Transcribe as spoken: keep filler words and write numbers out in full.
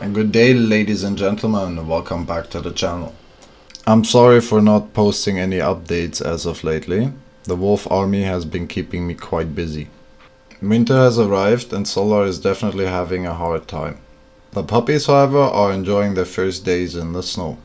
and good day, ladies and gentlemen, welcome back to the channel. I'm sorry for not posting any updates as of lately. The Wolf Army has been keeping me quite busy. Winter has arrived and Solar is definitely having a hard time. The puppies, however, are enjoying their first days in the snow.